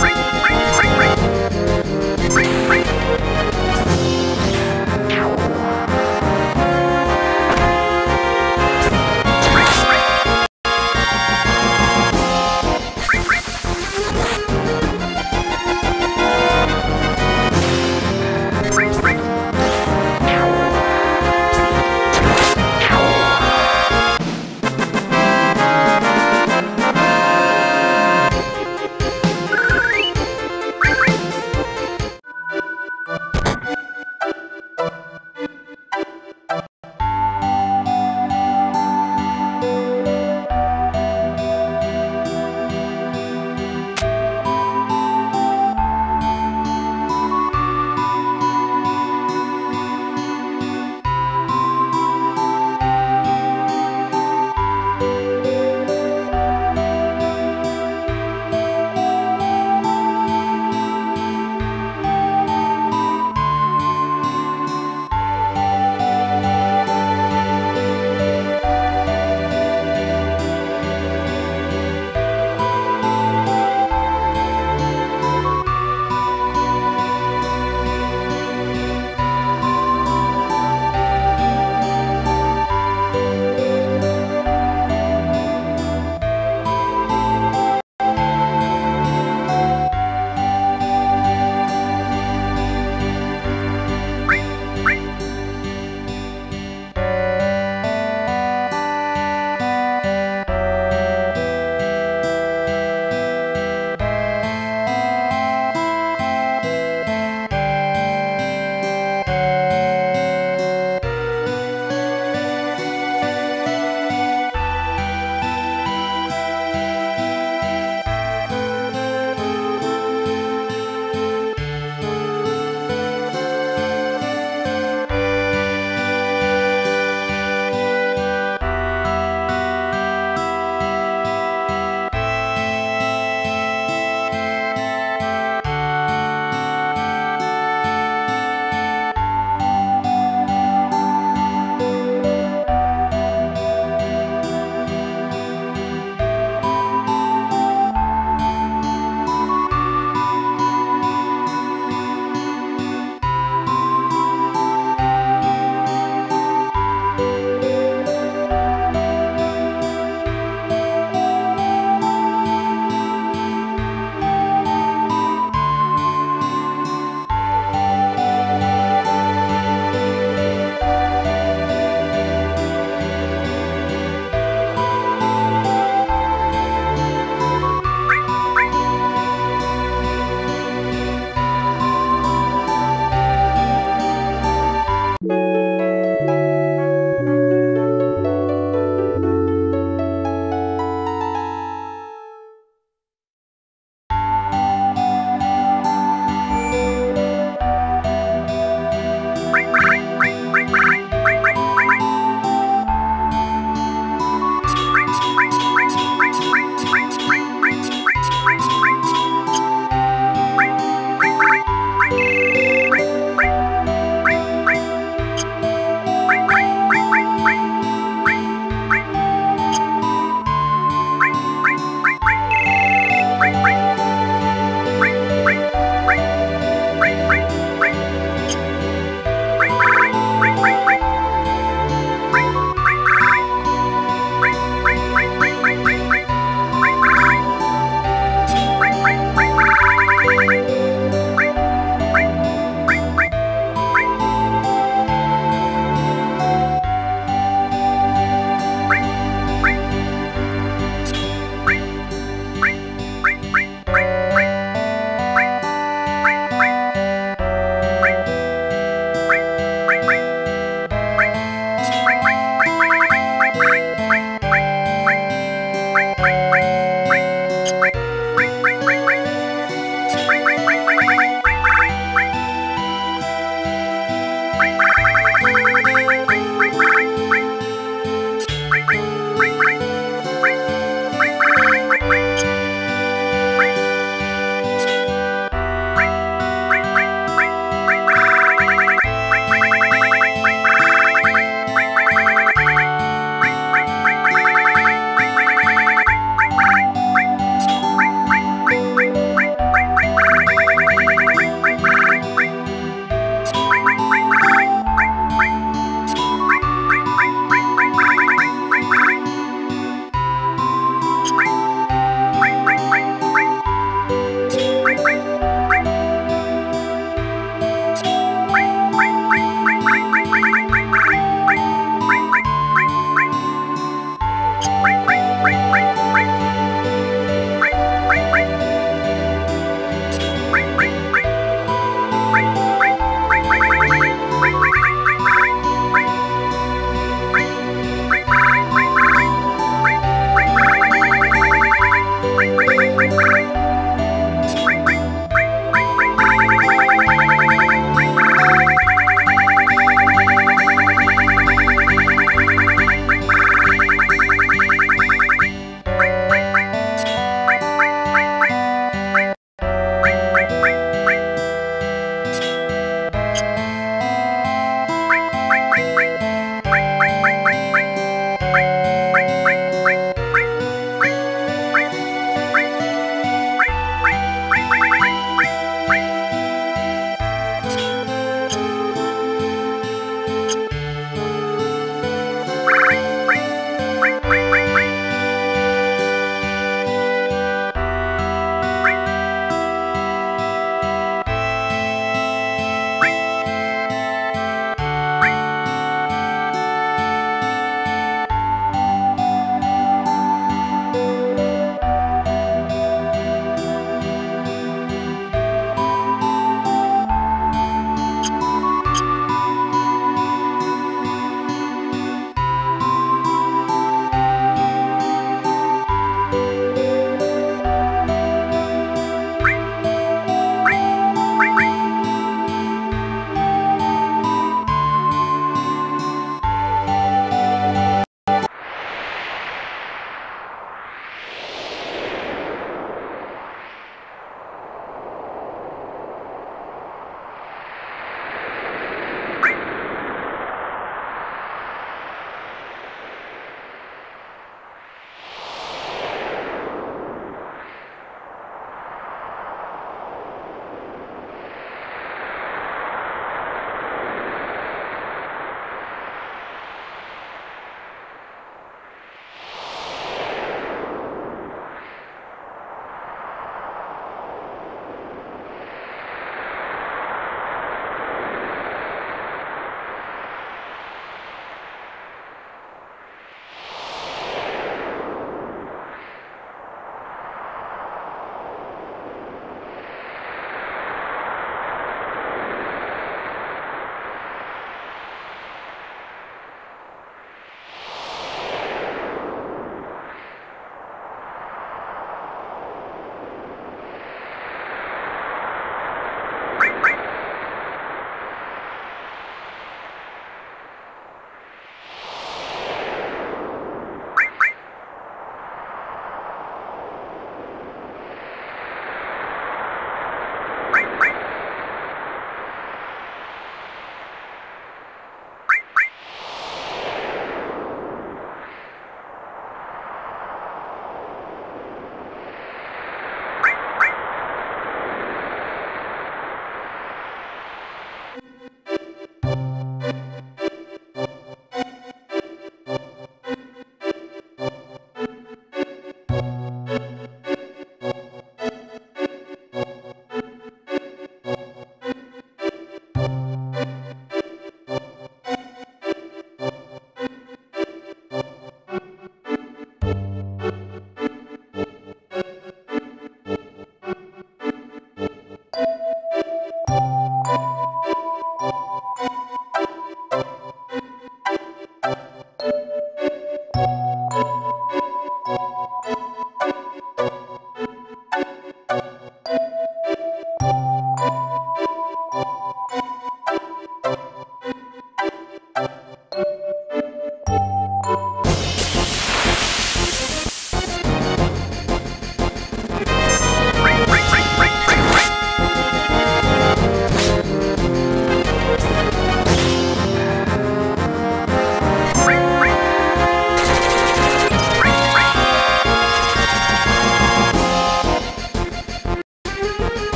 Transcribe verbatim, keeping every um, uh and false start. Ring, ring, ring, ring, ring.